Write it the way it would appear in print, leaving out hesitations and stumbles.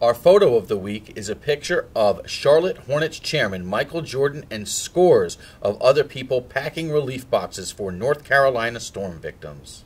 Our photo of the week is a picture of Charlotte Hornets chairman Michael Jordan and scores of other people packing relief boxes for North Carolina storm victims.